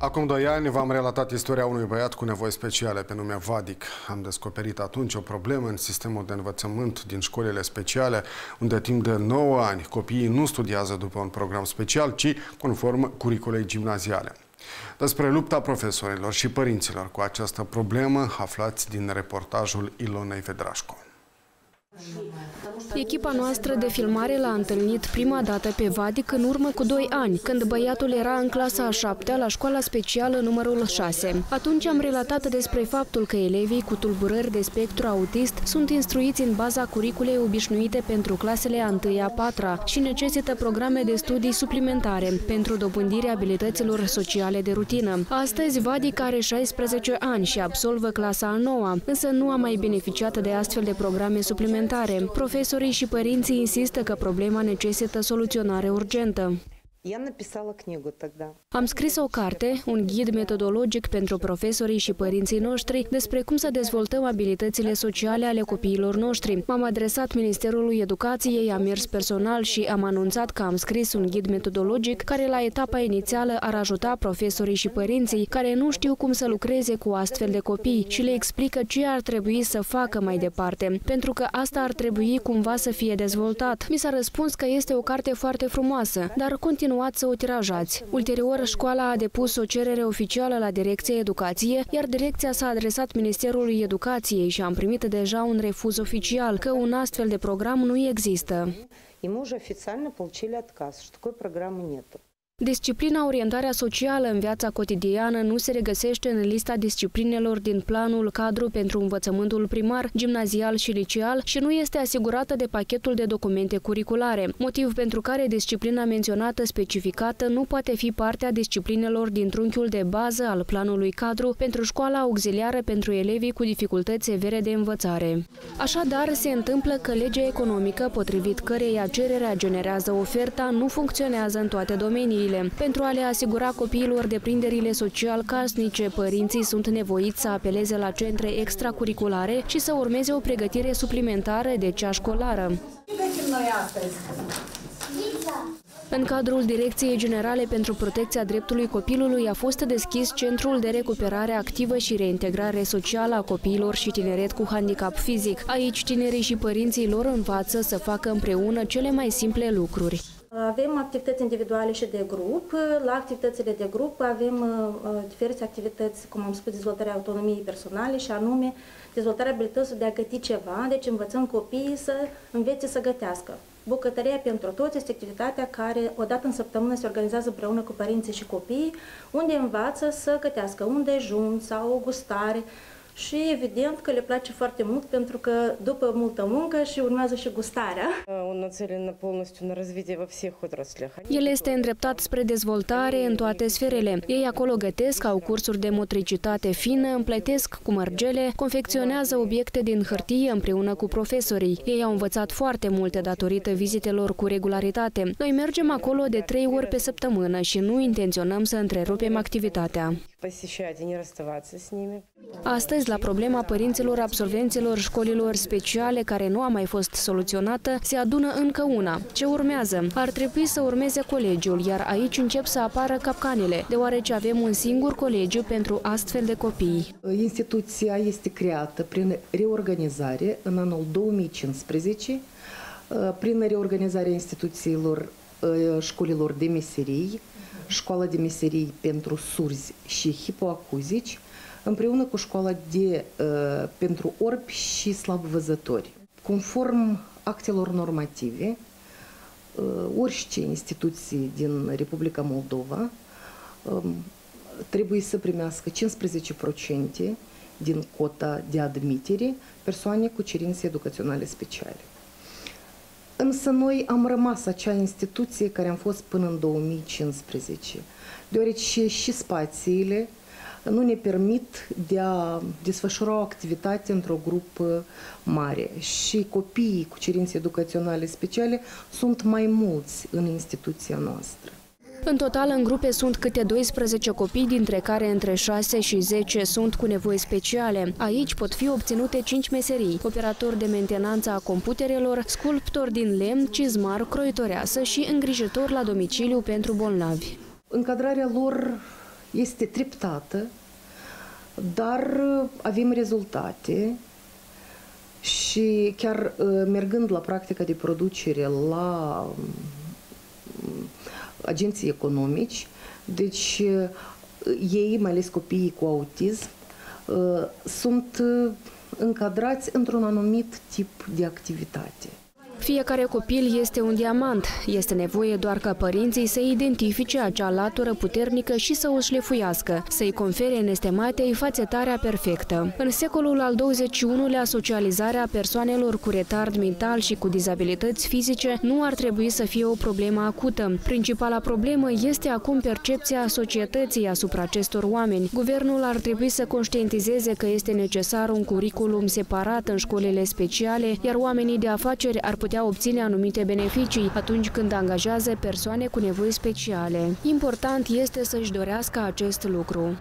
Acum 2 ani v-am relatat istoria unui băiat cu nevoi speciale pe nume Vadic. Am descoperit atunci o problemă în sistemul de învățământ din școlile speciale, unde timp de 9 ani copiii nu studiază după un program special, ci conform curiculei gimnaziale. Despre lupta profesorilor și părinților cu această problemă aflați din reportajul Ilonei Vedrașco. Echipa noastră de filmare l-a întâlnit prima dată pe Vadic în urmă cu 2 ani, când băiatul era în clasa a 7-a la școala specială numărul 6. Atunci am relatat despre faptul că elevii cu tulburări de spectru autist sunt instruiți în baza curiculei obișnuite pentru clasele a 1-a, 4-a și necesită programe de studii suplimentare pentru dobândirea abilităților sociale de rutină. Astăzi Vadic are 16 ani și absolvă clasa a 9-a, însă nu a mai beneficiat de astfel de programe suplimentare. Profesorii și părinții insistă că problema necesită soluționare urgentă. Am scris o carte, un ghid metodologic pentru profesorii și părinții noștri despre cum să dezvoltăm abilitățile sociale ale copiilor noștri. M-am adresat Ministerului Educației, am mers personal și am anunțat că am scris un ghid metodologic care la etapa inițială ar ajuta profesorii și părinții care nu știu cum să lucreze cu astfel de copii și le explică ce ar trebui să facă mai departe, pentru că asta ar trebui cumva să fie dezvoltat. Mi s-a răspuns că este o carte foarte frumoasă, dar continuați să o tirajați. Ulterior, școala a depus o cerere oficială la Direcția Educație, iar direcția s-a adresat Ministerului Educației și am primit deja un refuz oficial că un astfel de program nu există. Disciplina orientarea socială în viața cotidiană nu se regăsește în lista disciplinelor din planul cadru pentru învățământul primar, gimnazial și liceal și nu este asigurată de pachetul de documente curriculare, motiv pentru care disciplina menționată specificată nu poate fi parte a disciplinelor din trunchiul de bază al planului cadru pentru școala auxiliară pentru elevii cu dificultăți severe de învățare. Așadar, se întâmplă că legea economică, potrivit căreia cererea generează oferta, nu funcționează în toate domeniile. Pentru a le asigura copiilor deprinderile social casnice, părinții sunt nevoiți să apeleze la centre extracurriculare și să urmeze o pregătire suplimentară de cea școlară. În cadrul Direcției Generale pentru Protecția Dreptului Copilului a fost deschis Centrul de Recuperare Activă și Reintegrare Socială a Copiilor și Tineret cu Handicap Fizic. Aici tinerii și părinții lor învață să facă împreună cele mai simple lucruri. Avem activități individuale și de grup. La activitățile de grup avem diferite activități, cum am spus, dezvoltarea autonomiei personale și anume dezvoltarea abilității de a găti ceva, deci învățăm copiii să învețe să gătească. Bucătăria pentru toți este activitatea care odată în săptămână se organizează împreună cu părinții și copiii, unde învață să gătească un dejun sau o gustare. Și evident că le place foarte mult, pentru că după multă muncă și urmează și gustarea. El este îndreptat spre dezvoltare în toate sferele. Ei acolo gătesc, au cursuri de motricitate fină, împletesc cu mărgele, confecționează obiecte din hârtie împreună cu profesorii. Ei au învățat foarte multe datorită vizitelor cu regularitate. Noi mergem acolo de 3 ori pe săptămână și nu intenționăm să întrerupem activitatea. Astăzi, la problema părinților absolvenților școlilor speciale care nu a mai fost soluționată, se adună încă una. Ce urmează? Ar trebui să urmeze colegiul, iar aici încep să apară capcanele, deoarece avem un singur colegiu pentru astfel de copii. Instituția este creată prin reorganizare în anul 2015, prin reorganizarea instituțiilor școlilor de meserii, școala de meserii pentru surzi și hipoacuzici, împreună cu școala pentru orbi și slabvăzători. Conform actelor normative, orice instituții din Republica Moldova trebuie să primească 15% din cota de admitere persoane cu cerințe educaționale speciale. Însă noi am rămas acea instituție care am fost până în 2015, deoarece și spațiile nu ne permit de a desfășura o activitate într-o grupă mare și copiii cu cerințe educaționale speciale sunt mai mulți în instituția noastră. În total, în grupe sunt câte 12 copii, dintre care între 6 și 10 sunt cu nevoi speciale. Aici pot fi obținute 5 meserii: operator de mentenanță a computerelor, sculptor din lemn, cizmar, croitoreasă și îngrijitor la domiciliu pentru bolnavi. Încadrarea lor este treptată, dar avem rezultate și chiar mergând la practica de producere la agenții economici, deci ei, mai ales copiii cu autism, sunt încadrați într-un anumit tip de activitate. Fiecare copil este un diamant. Este nevoie doar ca părinții să identifice acea latură puternică și să o șlefuiască, să-i confere nestematei fațetarea perfectă. În secolul al XXI-lea, socializarea persoanelor cu retard mental și cu dizabilități fizice nu ar trebui să fie o problemă acută. Principala problemă este acum percepția societății asupra acestor oameni. Guvernul ar trebui să conștientizeze că este necesar un curriculum separat în școlile speciale, iar oamenii de afaceri ar putea obține anumite beneficii atunci când angajează persoane cu nevoi speciale. Important este să-și dorească acest lucru.